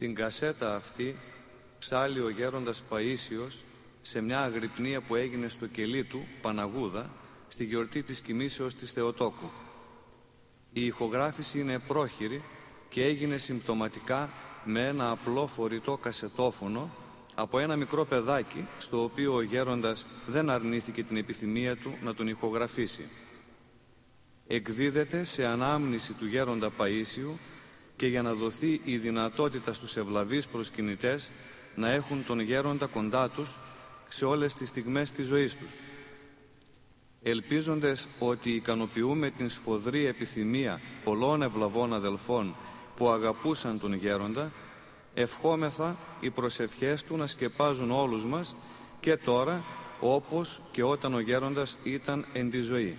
Στην κασέτα αυτή ψάλλει ο γέροντας Παΐσιος σε μια αγρυπνία που έγινε στο κελί του, Παναγούδα, στη γιορτή της Κοιμήσεως της Θεοτόκου. Η ηχογράφηση είναι πρόχειρη και έγινε συμπτωματικά με ένα απλό φορητό κασετόφωνο από ένα μικρό παιδάκι, στο οποίο ο γέροντας δεν αρνήθηκε την επιθυμία του να τον ηχογραφήσει. Εκδίδεται σε ανάμνηση του γέροντα Παΐσιου και για να δοθεί η δυνατότητα στους ευλαβείς προσκυνητές να έχουν τον γέροντα κοντά τους σε όλες τις στιγμές της ζωής τους. Ελπίζοντες ότι ικανοποιούμε την σφοδρή επιθυμία πολλών ευλαβών αδελφών που αγαπούσαν τον γέροντα, ευχόμεθα οι προσευχές του να σκεπάζουν όλους μας και τώρα, όπως και όταν ο γέροντας ήταν εν τη ζωή.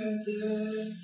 Θεοτόκε,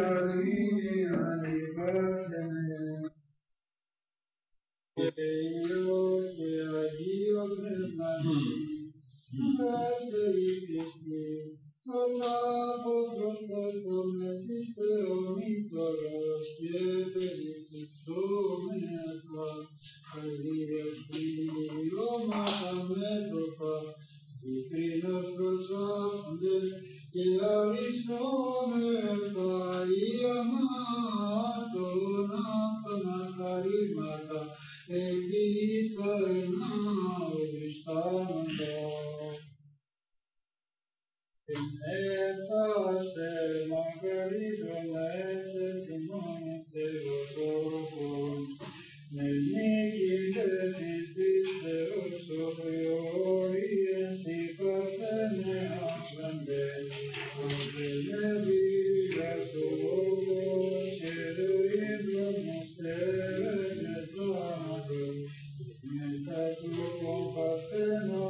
αδύνε, αδύνε, Πνεύμα και Υιό και Αγίο Πνεύματι, Υπέρτε Χριστή, τον αποκροτεύω με τη Θεομήτωρος και περιπτυξόμαι αυτά, αλληλευτήνει βιώματα μέτωπα, Υφήνος προσάπντε και αριστόμεθα οι αμάτων αυτών ακαρύματα, εκεί τα ενά οριστάνοντα. Ενέφτασε μακαρίζοντας τον μόνο Θεοτόκον, με νίκητες της πίστεως στο Θεόριες οι παρθενεάσαντε, οντελεύγα στο λόγος και το ίδρον αστέρετε τάδον, και μετά του κομπαθένω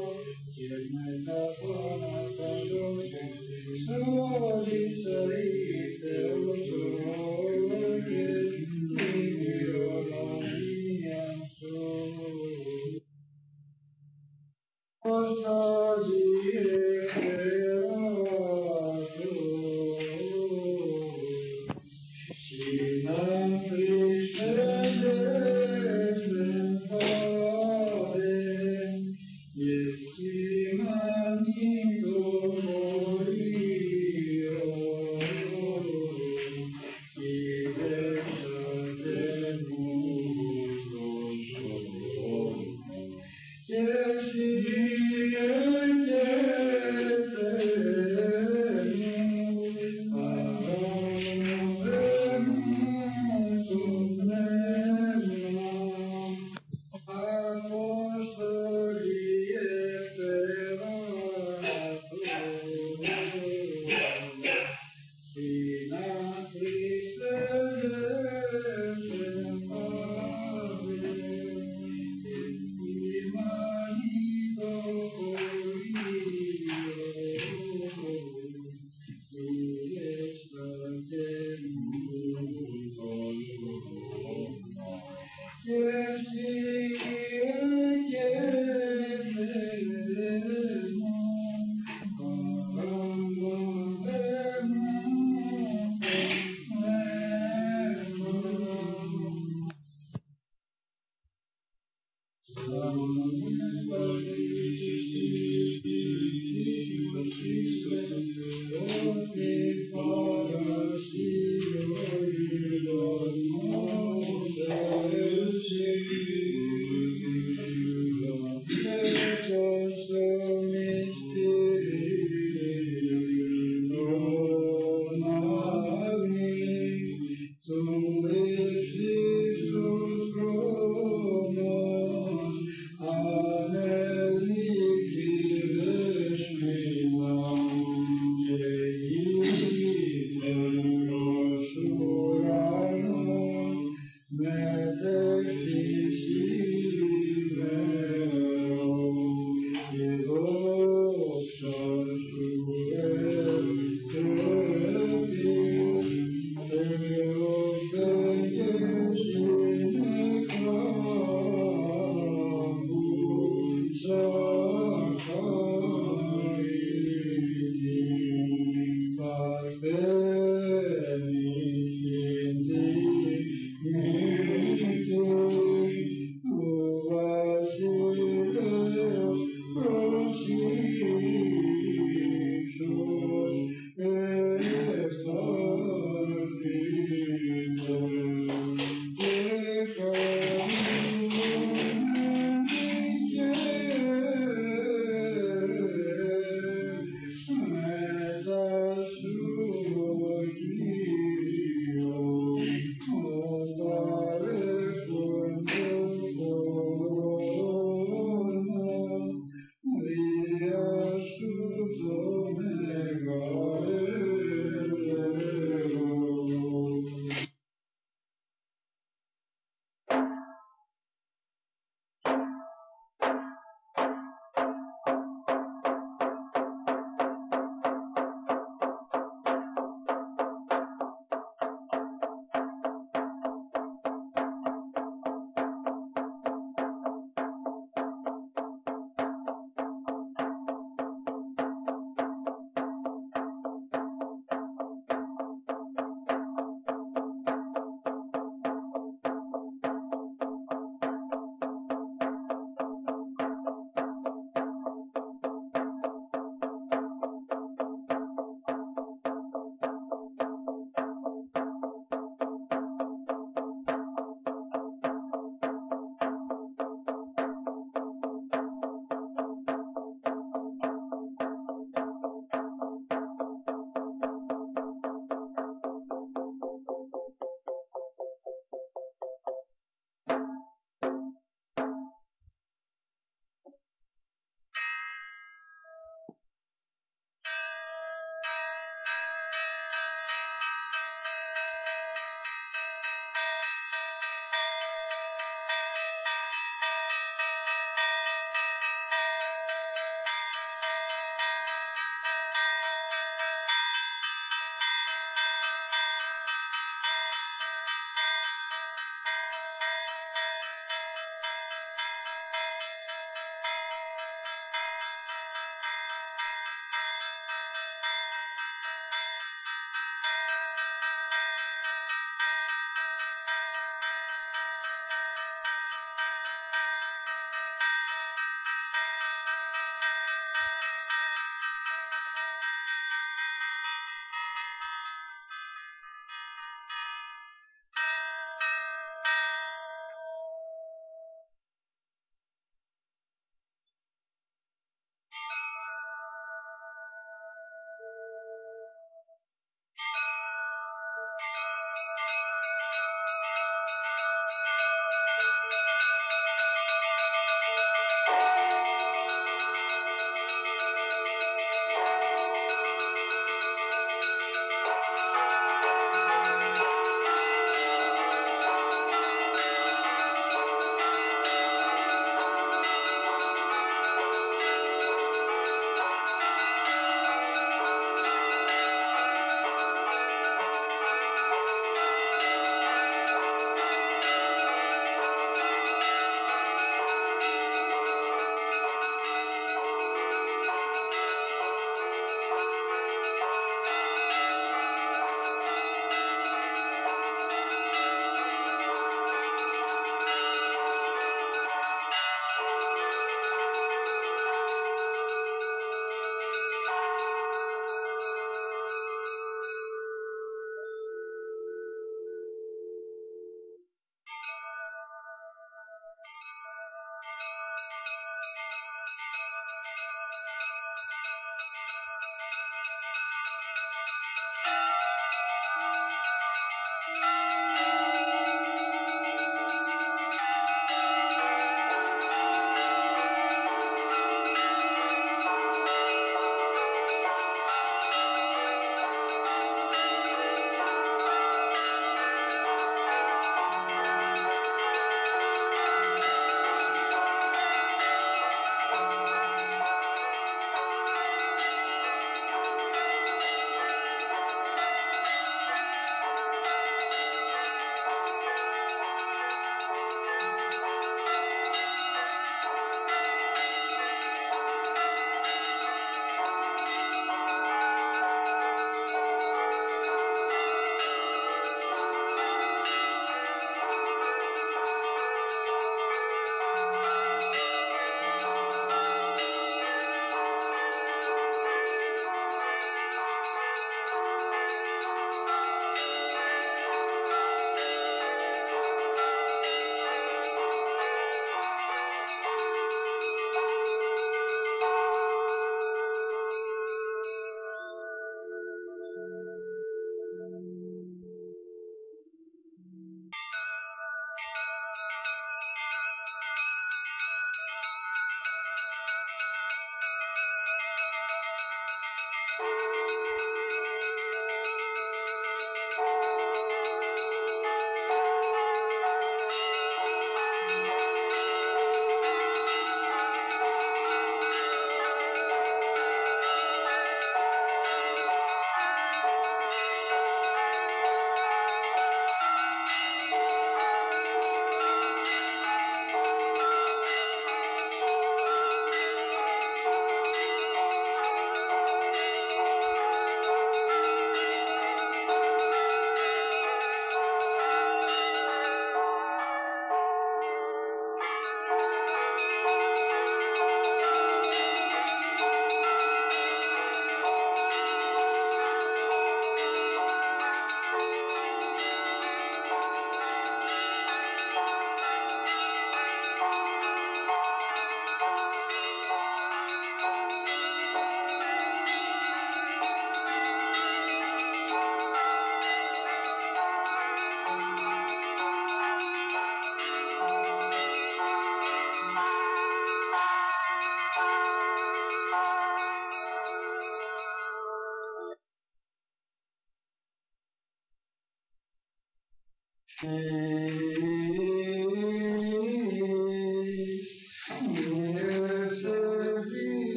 και μετά πάνατα λόγια, σώδισα η Θεός λόγος και την κοινωνία σου. Amen.